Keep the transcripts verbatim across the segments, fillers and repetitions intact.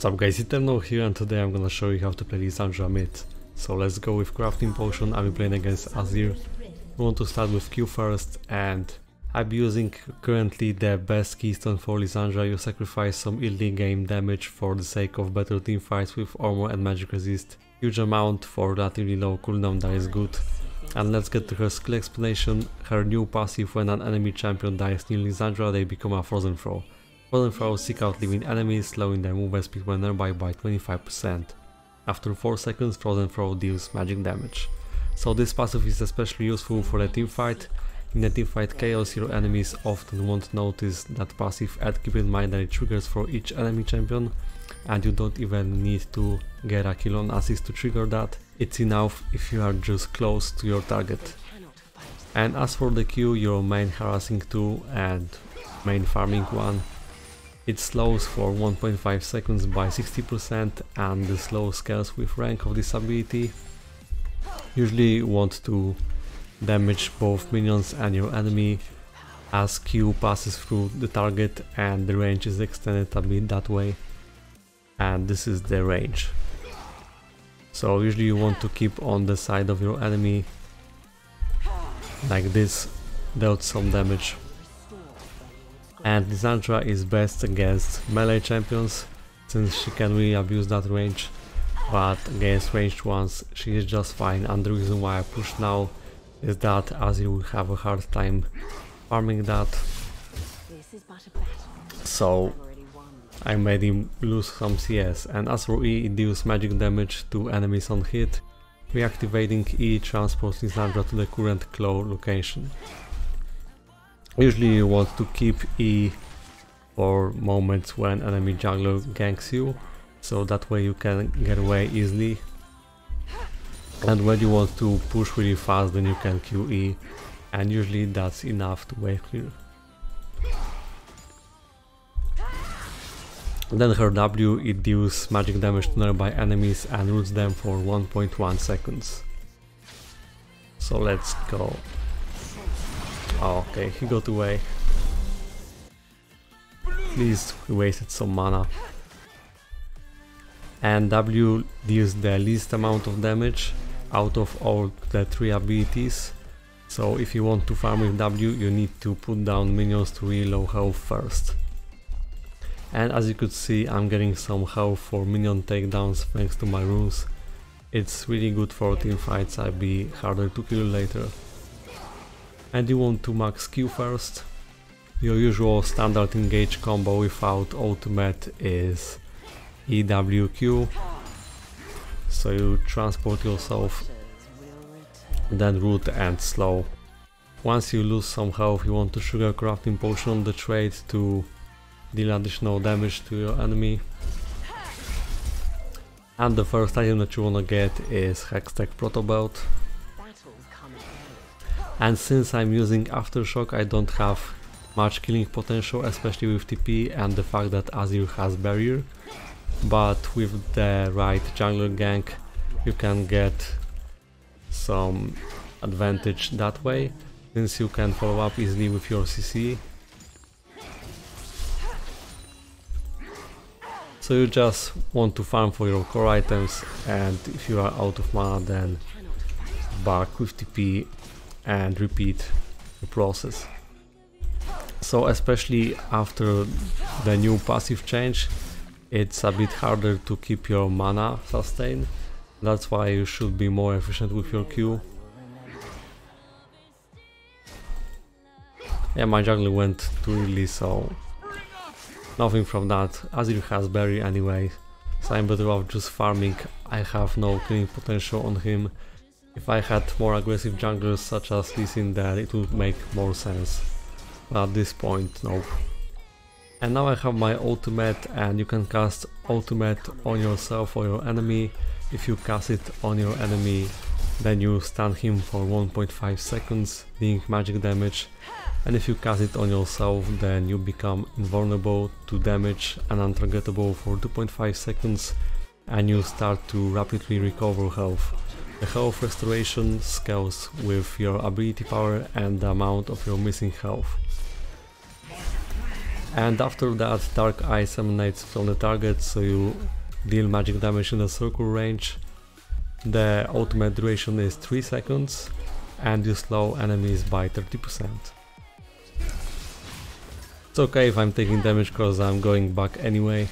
What's up guys, Eternal here, and today I'm gonna show you how to play Lissandra mid. So let's go with Corrupting Potion. I'll be playing against Azir. We want to start with Q first, and I'll be using currently the best keystone for Lissandra. You sacrifice some early game damage for the sake of better team fights with armor and magic resist. Huge amount for relatively low cooldown, that is good. And let's get to her skill explanation. Her new passive: when an enemy champion dies near Lissandra, they become a frozen throw. Frozen throws seek out living enemies, slowing their movement speed when nearby by twenty-five percent. After four seconds, Frozen Throw deals magic damage. So this passive is especially useful for a teamfight. In a teamfight chaos, your enemies often won't notice that passive, and keep in mind that it triggers for each enemy champion, and you don't even need to get a kill on assist to trigger that. It's enough if you are just close to your target. And as for the Q, your main harassing two and main farming one. It slows for one point five seconds by sixty percent, and the slow scales with rank of this ability. Usually want to damage both minions and your enemy as Q passes through the target, and the range is extended a bit that way. And this is the range. So usually you want to keep on the side of your enemy like this, dealt some damage. And Lissandra is best against melee champions, since she can really abuse that range, but against ranged ones she is just fine. And the reason why I push now is that Azir will have a hard time farming that, so I made him lose some C S. And as for E, it deals magic damage to enemies on hit. Reactivating E transports Lissandra to the current claw location. Usually you want to keep E for moments when enemy jungler ganks you, so that way you can get away easily. And when you want to push really fast, then you can Q E, and usually that's enough to wave clear. Then her W, it deals magic damage to nearby enemies and roots them for one point one seconds. So let's go. Oh, okay, he got away. At least we wasted some mana. And W deals the least amount of damage out of all the three abilities. So if you want to farm with W, you need to put down minions to really low health first. And as you could see, I'm getting some health for minion takedowns thanks to my runes. It's really good for team fights. I'll be harder to kill later. And you want to max Q first. Your usual standard engage combo without ultimate is E W Q. So you transport yourself, then root and slow. Once you lose some health, you want to sugar Corrupting Potion, the trait, to deal additional damage to your enemy. And the first item that you wanna get is Hextech Protobelt. And since I'm using Aftershock, I don't have much killing potential, especially with T P and the fact that Azir has barrier. But with the right jungler gank, you can get some advantage that way, since you can follow up easily with your C C. So you just want to farm for your core items, and if you are out of mana, then back with T P and repeat the process. So especially after the new passive change, it's a bit harder to keep your mana sustained. That's why you should be more efficient with your Q. Yeah, my jungler went too early, so nothing from that. Azir has barrier anyway, so I'm better off just farming. I have no killing potential on him. If I had more aggressive junglers such as Lee Sin there, it would make more sense, but at this point, nope. And now I have my ultimate, and you can cast ultimate on yourself or your enemy. If you cast it on your enemy, then you stun him for one point five seconds, dealing magic damage. And if you cast it on yourself, then you become invulnerable to damage and untargetable for two point five seconds, and you start to rapidly recover health. The health restoration scales with your ability power and the amount of your missing health. And after that, Dark Eye emanates from the target, so you deal magic damage in the circle range. The ultimate duration is three seconds and you slow enemies by thirty percent. It's okay if I'm taking damage because I'm going back anyway.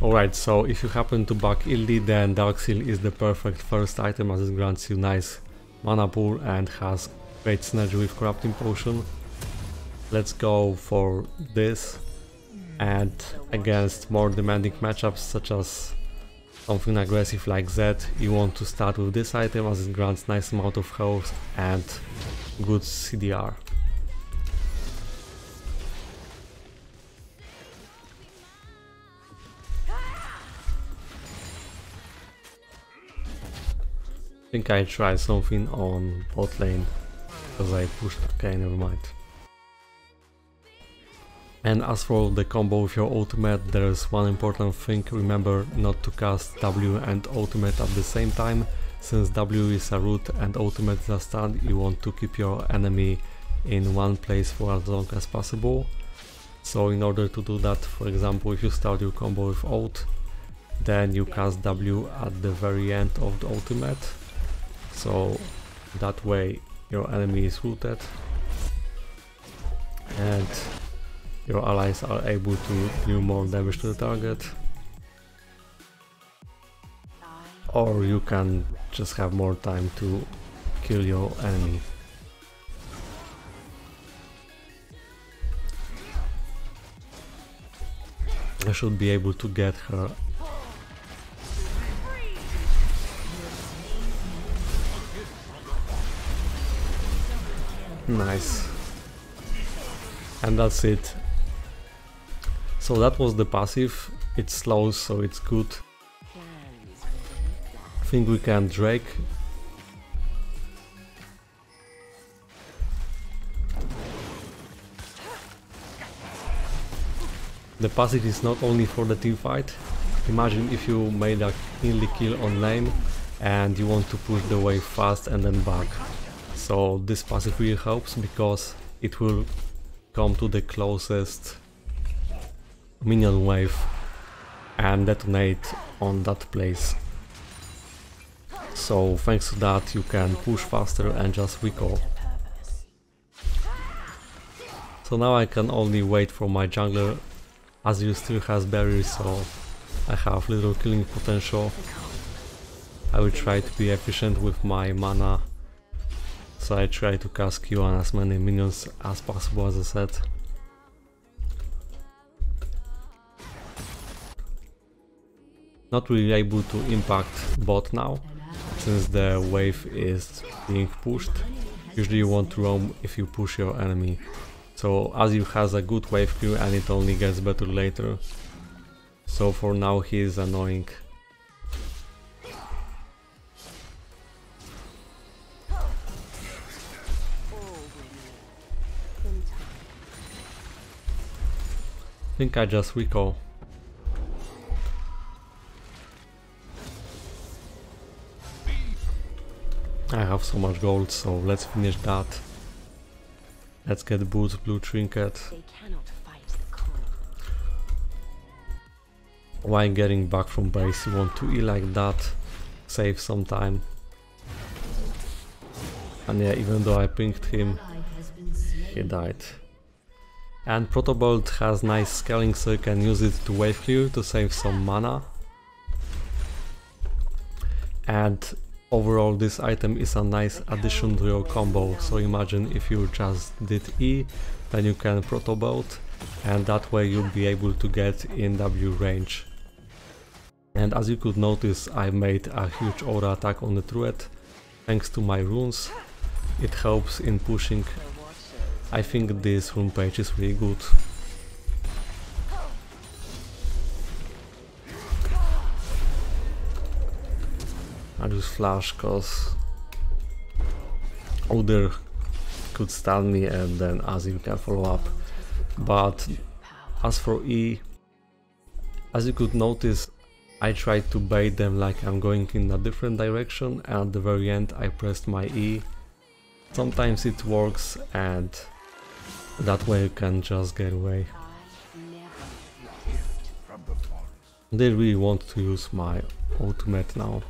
Alright, so if you happen to back Ildi, then Dark Seal is the perfect first item as it grants you nice mana pool and has great synergy with Corrupting Potion. Let's go for this, and against more demanding matchups such as something aggressive like Zed, you want to start with this item as it grants nice amount of health and good C D R. I think I tried something on bot lane because I pushed, okay, never mind. And as for the combo with your ultimate, there is one important thing: remember not to cast W and ultimate at the same time. Since W is a root and ultimate is a stun, you want to keep your enemy in one place for as long as possible. So in order to do that, for example, if you start your combo with ult, then you cast W at the very end of the ultimate, so that way your enemy is rooted and your allies are able to do more damage to the target. Or you can just have more time to kill your enemy. I should be able to get her. Nice. And that's it. So that was the passive. It's slow, so it's good. I think we can Drake. The passive is not only for the team fight. Imagine if you made a early kill on lane and you want to push the wave fast and then back. So this passive really helps because it will come to the closest minion wave and detonate on that place. So thanks to that you can push faster and just recall. So now I can only wait for my jungler. Azir still has berries, so I have little killing potential. I will try to be efficient with my mana, so I try to cast Q on as many minions as possible, as I said. Not really able to impact bot now, since the wave is being pushed. Usually you want to roam if you push your enemy. So Azir has a good wave Q and it only gets better later. So for now he is annoying. I think I just recall. I have so much gold, so let's finish that. Let's get boots, blue trinket. While getting back from base, you want to E like that, save some time. And yeah, even though I pinged him, he died. And Protobelt has nice scaling, so you can use it to wave clear to save some mana. And overall this item is a nice addition to your combo, so imagine if you just did E, then you can Protobelt, and that way you'll be able to get in W range. And as you could notice, I made a huge aura attack on the turret, thanks to my runes. It helps in pushing. I think this rune page is really good. I'll just flash cause Udir could stun me and then Azir can follow up. But as for E, as you could notice, I tried to bait them like I'm going in a different direction, and at the very end I pressed my E. Sometimes it works, and that way you can just get away. They really want to use my ultimate now.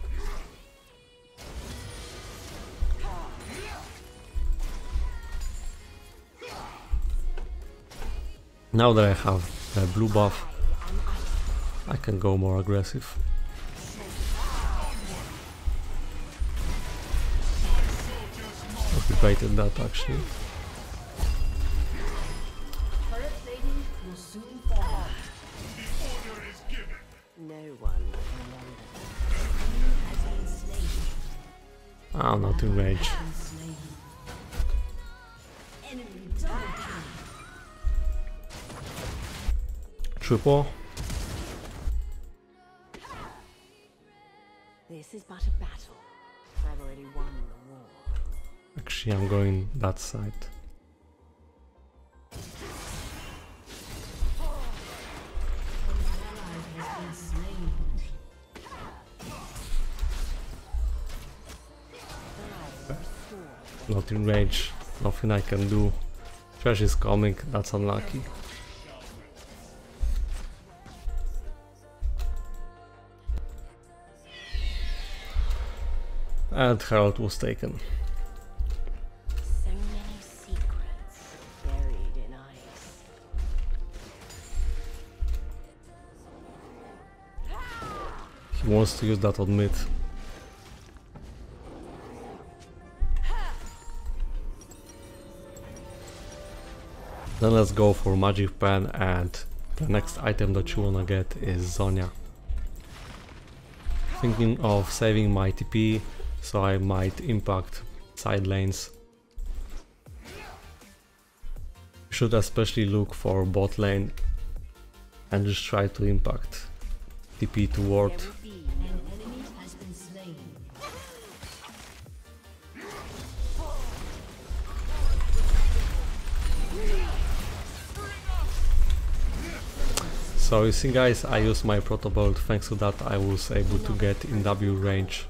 Now that I have the blue buff, I can go more aggressive. I debated that actually. I'm not in rage. Triple. This is but a battle. I've already won the war. Actually, I'm going that side. Not in rage, nothing I can do. Trash is coming, that's unlucky. And Harold was taken. So many secrets buried in ice. He wants to use that on mid. Then let's go for Magic Pen, and the next item that you wanna get is Zhonya. Thinking of saving my T P, so I might impact side lanes. You should especially look for bot lane and just try to impact T P to ward. So you see guys, I used my Protobelt, thanks to that I was able to get in W range.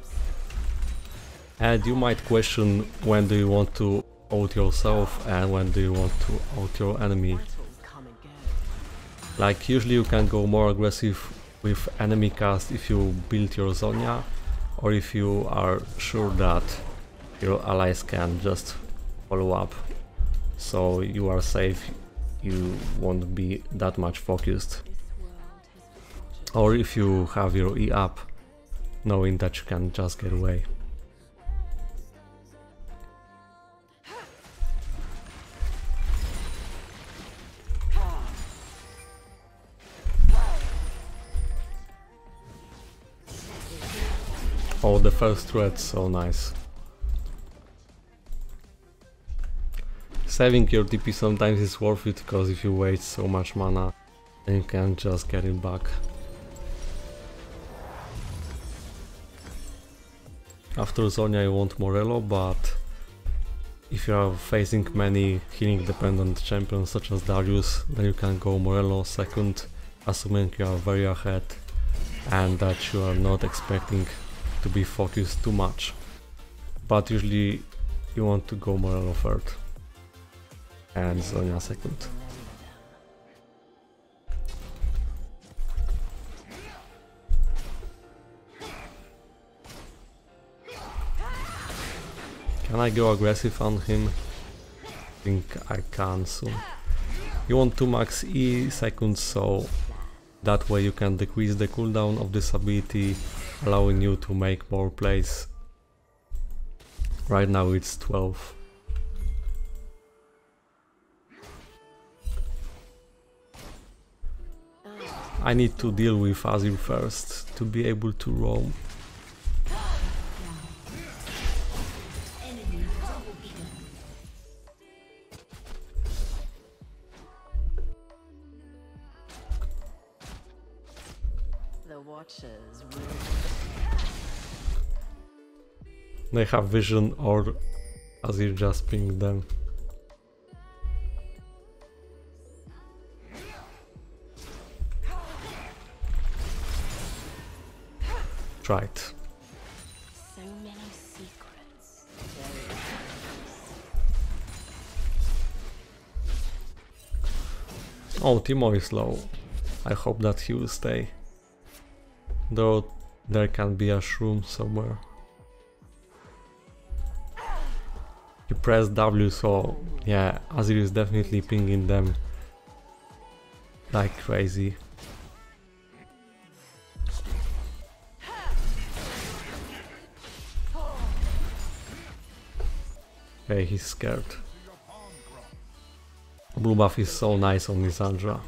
And you might question, when do you want to ult yourself and when do you want to ult your enemy. Like usually you can go more aggressive with enemy cast if you build your Zhonya, or if you are sure that your allies can just follow up, so you are safe, you won't be that much focused. Or if you have your E up, knowing that you can just get away. Oh, the first threat, so nice. Saving your T P sometimes is worth it, because if you waste so much mana, then you can just get it back. After Zhonya you want Morello, but if you are facing many healing dependent champions such as Darius, then you can go Morello second, assuming you are very ahead and that you are not expecting to be focused too much. But usually you want to go Morello third and Zhonya second. Can I go aggressive on him? I think I can soon. You want to max E seconds, so that way you can decrease the cooldown of this ability, allowing you to make more plays. Right now it's twelve. I need to deal with Azir first to be able to roam. The watchers will... They have vision, or Azir just pinged them. tried. So many secrets. Oh, Timo is low. I hope that he will stay. Though there can be a shroom somewhere. You press W, so yeah, Azir is definitely pinging them like crazy. Okay, he's scared. Blue buff is so nice on Lissandra.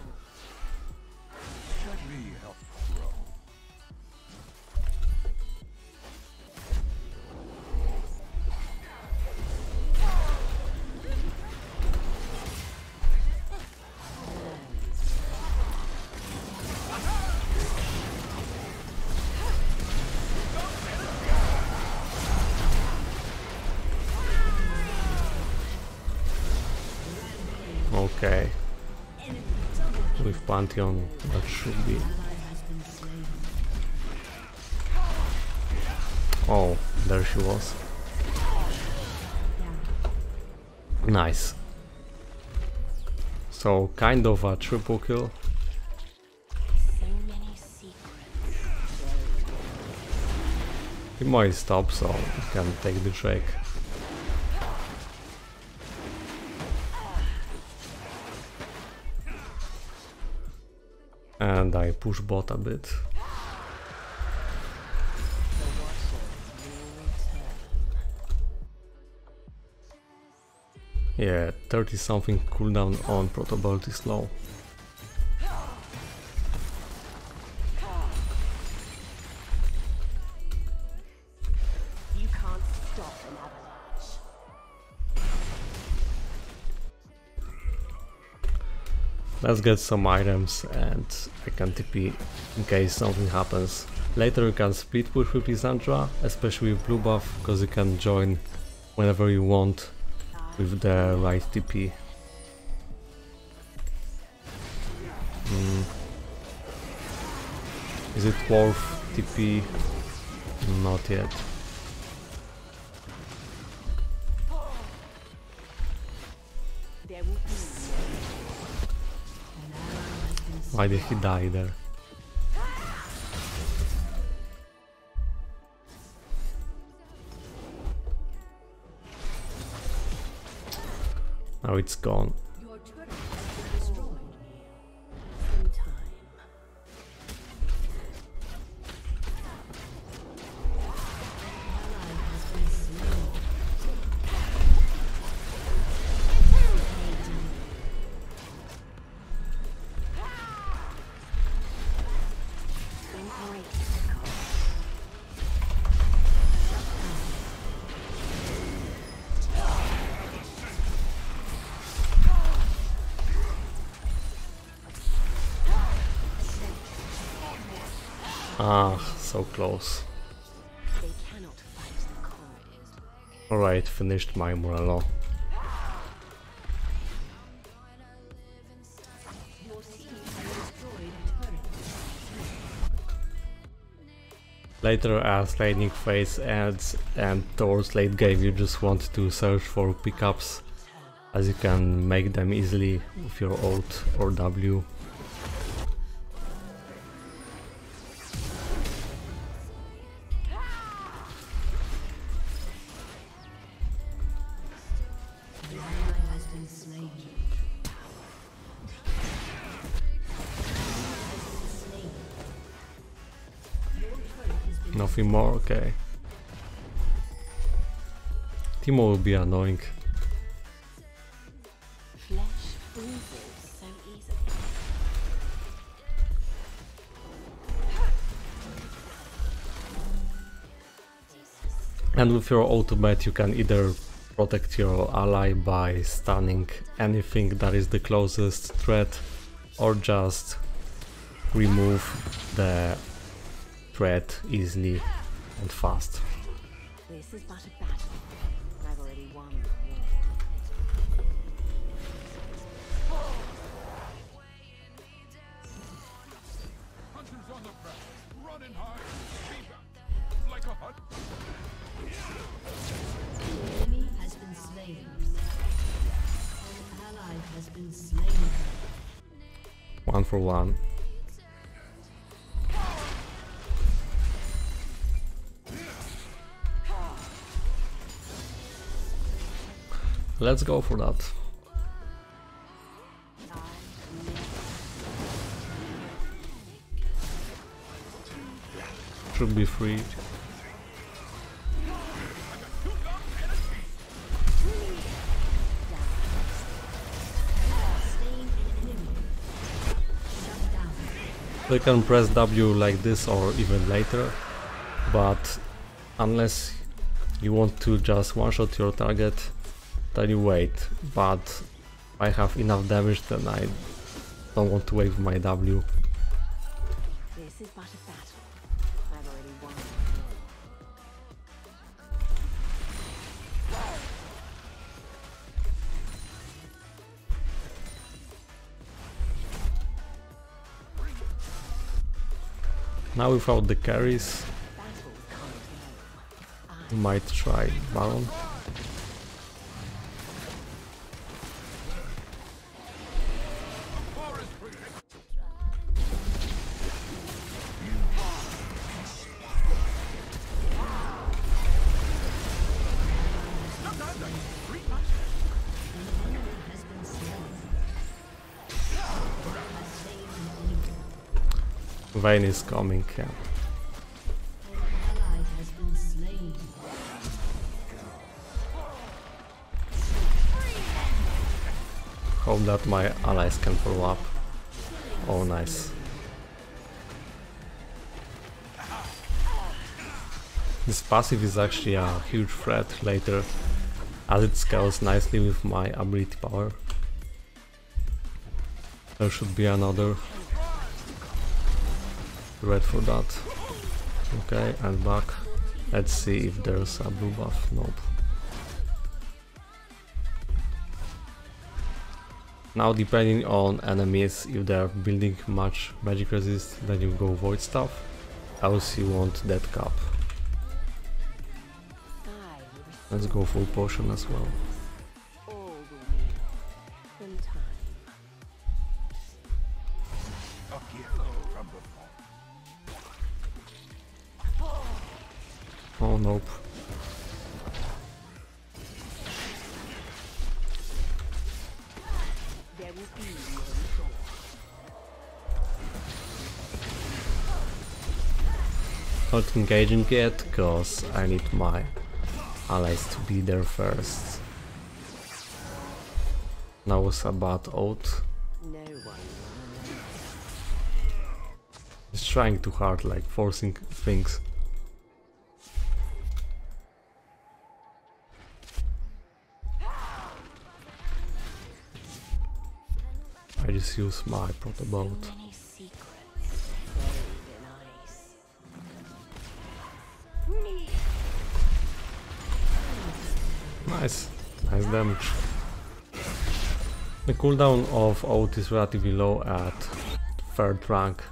Okay, with Pantheon that should be... Oh, there she was. Nice. So kind of a triple kill. He might stop, so he can take the Drake. And I push bot a bit. Yeah, thirty something cooldown on Protobelt is low. You can't stop an avalanche. Let's get some items and I can T P in case something happens. Later you can speed push with Lissandra, especially with blue buff, because you can join whenever you want with the right T P. Mm. Is it worth T P? Not yet. Why did he die there? Now it's gone. Ah, so close. Alright, finished my Morello. Later, as laning phase ends and towards late game, you just want to search for pickups, as you can make them easily with your Alt or W. Nothing more? Okay. Timo will be annoying. Flesh oozes so easily. And with your ultimate you can either protect your ally by stunning anything that is the closest threat, or just remove the threat easily and fast. This is but a battle. I've already won. An enemy has been slain. An ally has been slain. One for one. Let's go for that. Should be free. They can press W like this or even later, but unless you want to just one-shot your target, then you wait. But if I have enough damage, then I don't want to wait for my W. This is but a battle. I've already won. Now without the carries, might try Baron. Vayne is coming, yeah. Hope that my allies can follow up. Oh, nice. This passive is actually a huge threat later, as it scales nicely with my ability power. There should be another. Red for that. Okay, and back. Let's see if there's a blue buff. Nope. Now, depending on enemies, if they're building much magic resist, then you go Void Staff. Else you want that cap. Let's go full potion as well. Oh, nope. Not engaging yet, cause I need my allies to be there first. Now was a bad ult. It's trying too hard, like forcing things. I just use my Protobelt. Nice, nice damage. The cooldown of ult is relatively low at third rank.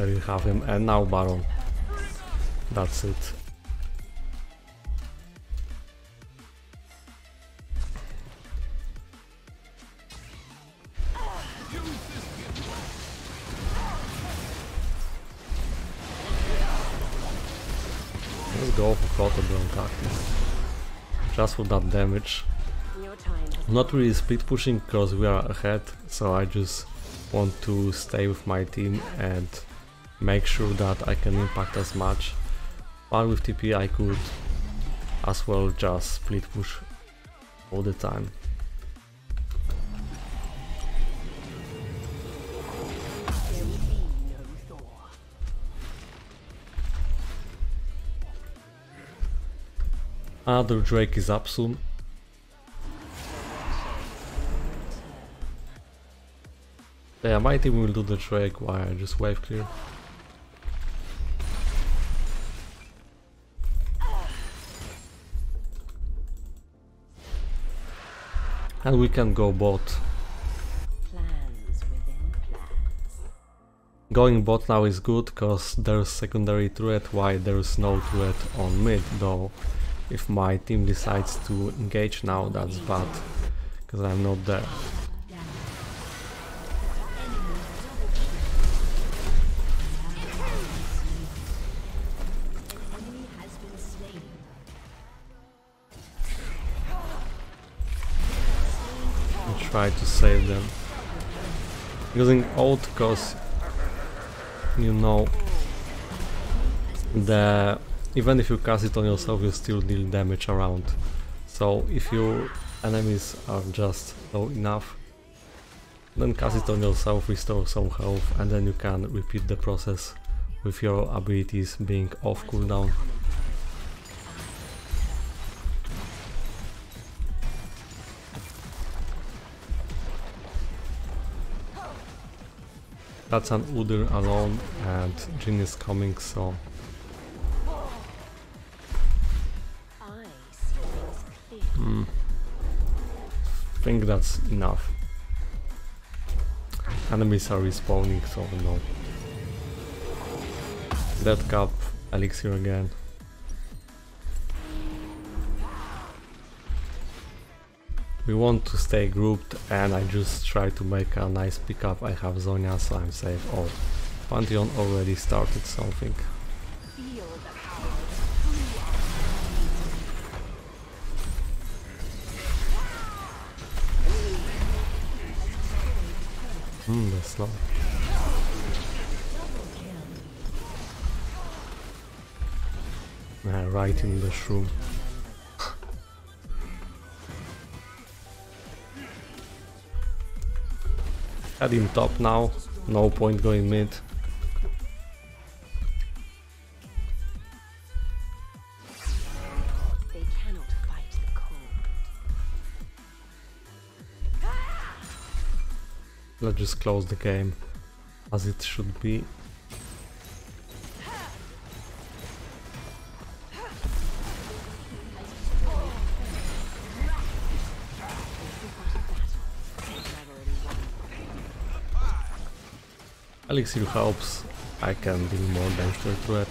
I will have him, and now Baron. That's it. Let's go for Protobelt tactics. Just for that damage. I'm not really split pushing because we are ahead, so I just want to stay with my team and make sure that I can impact as much, but with T P I could as well just split push all the time. Another Drake is up soon. Yeah, my team will do the Drake while I just wave clear. and we can go bot. Plans within plans. Going bot now is good, cause there's secondary threat, while there's no threat on mid, though if my team decides to engage now, that's bad, cause I'm not there. Try to save them using ult, cause you know the even if you cast it on yourself you still deal damage around, so if your enemies are just low enough, then cast it on yourself, restore some health, and then you can repeat the process with your abilities being off cooldown. That's an Udir alone, and Jin is coming, so... Hmm. I think that's enough. Enemies are respawning, so no. Dead Cap, Elixir again. We want to stay grouped, and I just try to make a nice pickup. I have Zhonya, so I'm safe. Oh, Pantheon already started something. Hmm, that's slow. Ah, right in the shroom. Heading top now, no point going mid. They cannot fight the cold. Let's just close the game as it should be. Elixir helps, I can deal more damage to threat.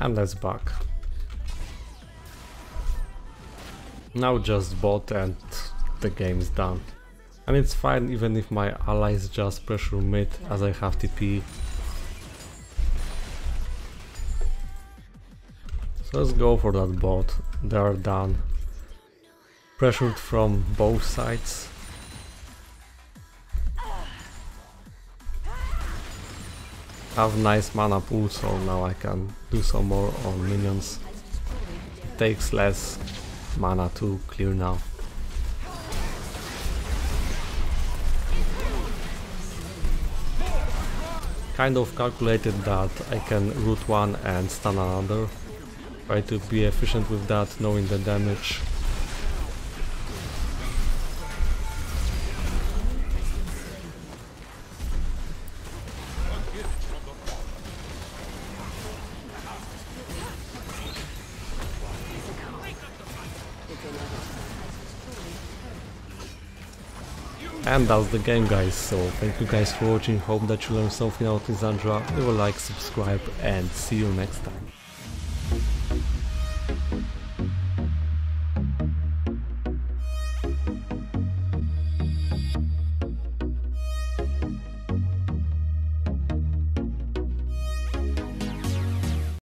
And let's back. Now just bot and the game's done. And it's fine even if my allies just pressure mid, as I have T P. So let's go for that bot. They are done. Pressured from both sides. Have nice mana pool, so now I can do some more on minions. It takes less mana to clear now. Kind of calculated that I can root one and stun another. Try to be efficient with that, knowing the damage. And that's the game, guys, so thank you guys for watching, hope that you learned something out in Lissandra. Leave a like, subscribe, and see you next time.